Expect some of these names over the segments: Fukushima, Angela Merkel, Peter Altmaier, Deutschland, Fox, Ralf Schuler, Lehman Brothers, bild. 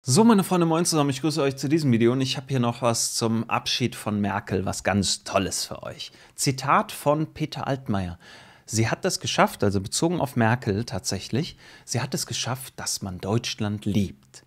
So, meine Freunde, moin zusammen, ich grüße euch zu diesem Video und ich habe hier noch was zum Abschied von Merkel, was ganz Tolles für euch. Zitat von Peter Altmaier. Sie hat es geschafft, also bezogen auf Merkel tatsächlich, sie hat es geschafft, dass man Deutschland liebt.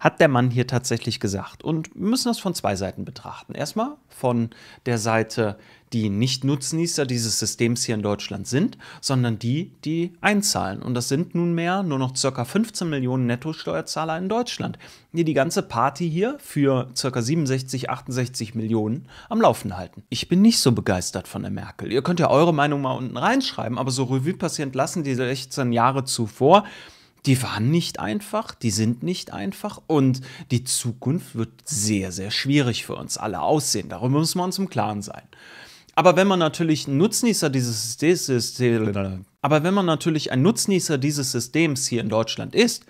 Hat der Mann hier tatsächlich gesagt. Und wir müssen das von zwei Seiten betrachten. Erstmal von der Seite, die nicht Nutznießer dieses Systems hier in Deutschland sind, sondern die, die einzahlen. Und das sind nunmehr nur noch ca. 15 Millionen Nettosteuerzahler in Deutschland, die die ganze Party hier für ca. 67, 68 Millionen am Laufen halten. Ich bin nicht so begeistert von der Merkel. Ihr könnt ja eure Meinung mal unten reinschreiben, aber so Revue passierend lassen, die 16 Jahre zuvor, die waren nicht einfach, die sind nicht einfach und die Zukunft wird sehr, sehr schwierig für uns alle aussehen. Darüber müssen wir uns im Klaren sein. Aber wenn man natürlich ein Nutznießer dieses Systems hier in Deutschland ist,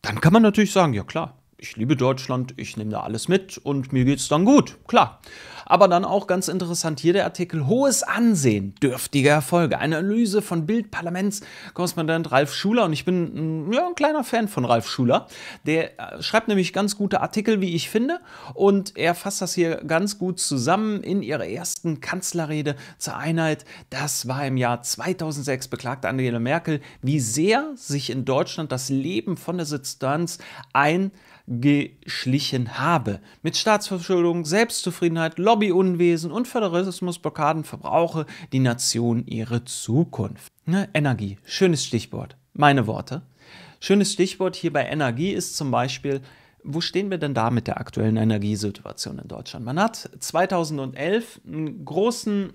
dann kann man natürlich sagen, ja klar, ich liebe Deutschland, ich nehme da alles mit und mir geht's dann gut, klar. Aber dann auch ganz interessant hier der Artikel, hohes Ansehen, dürftige Erfolge. Eine Analyse von Bild Parlamentskorrespondent Ralf Schuler, und ich bin ein kleiner Fan von Ralf Schuler, der schreibt nämlich ganz gute Artikel, wie ich finde, und er fasst das hier ganz gut zusammen in ihrer ersten Kanzlerrede zur Einheit. Das war im Jahr 2006, beklagte Angela Merkel, wie sehr sich in Deutschland das Leben von der Substanz eingeschlichen habe. Mit Staatsverschuldung, Selbstzufriedenheit, Lobbyunwesen und Föderalismus, Blockaden, verbrauche die Nation ihre Zukunft. Ne, Energie, schönes Stichwort, meine Worte. Schönes Stichwort hier bei Energie ist zum Beispiel, wo stehen wir denn da mit der aktuellen Energiesituation in Deutschland? Man hat 2011 einen großen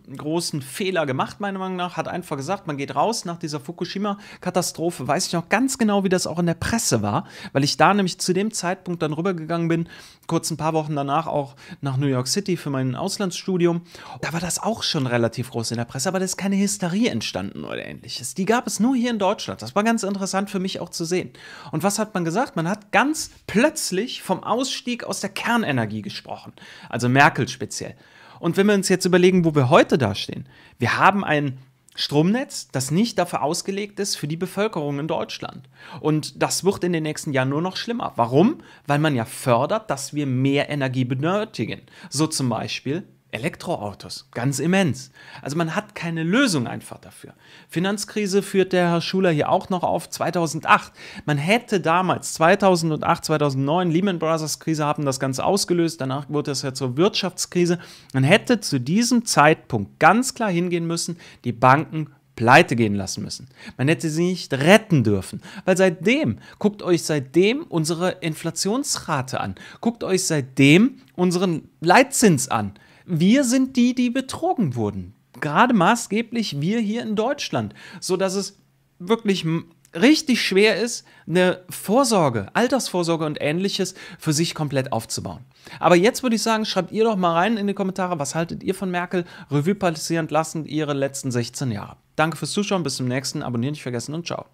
Fehler gemacht, meiner Meinung nach, hat einfach gesagt, man geht raus nach dieser Fukushima-Katastrophe, weiß ich noch ganz genau, wie das auch in der Presse war, weil ich da nämlich zu dem Zeitpunkt dann rübergegangen bin, kurz ein paar Wochen danach auch nach New York City für mein Auslandsstudium. Da war das auch schon relativ groß in der Presse, aber da ist keine Hysterie entstanden oder Ähnliches. Die gab es nur hier in Deutschland. Das war ganz interessant für mich auch zu sehen. Und was hat man gesagt? Man hat ganz plötzlich vom Ausstieg aus der Kernenergie gesprochen, also Merkel speziell. Und wenn wir uns jetzt überlegen, wo wir heute dastehen, wir haben ein Stromnetz, das nicht dafür ausgelegt ist für die Bevölkerung in Deutschland. Und das wird in den nächsten Jahren nur noch schlimmer. Warum? Weil man ja fördert, dass wir mehr Energie benötigen. So zum Beispiel Elektroautos, ganz immens. Also man hat keine Lösung einfach dafür. Finanzkrise führt der Herr Schuler hier auch noch auf 2008. Man hätte damals 2008, 2009 Lehman Brothers Krise haben das Ganze ausgelöst, danach wurde es ja zur Wirtschaftskrise. Man hätte zu diesem Zeitpunkt ganz klar hingehen müssen, die Banken pleite gehen lassen müssen. Man hätte sie nicht retten dürfen, weil seitdem, guckt euch seitdem unsere Inflationsrate an, guckt euch seitdem unseren Leitzins an. Wir sind die, die betrogen wurden. Gerade maßgeblich wir hier in Deutschland, sodass es wirklich richtig schwer ist, eine Vorsorge, Altersvorsorge und Ähnliches für sich komplett aufzubauen. Aber jetzt würde ich sagen, schreibt ihr doch mal rein in die Kommentare, was haltet ihr von Merkel? Revue passierend lassen ihre letzten 16 Jahre. Danke fürs Zuschauen, bis zum nächsten, abonnieren nicht vergessen und ciao.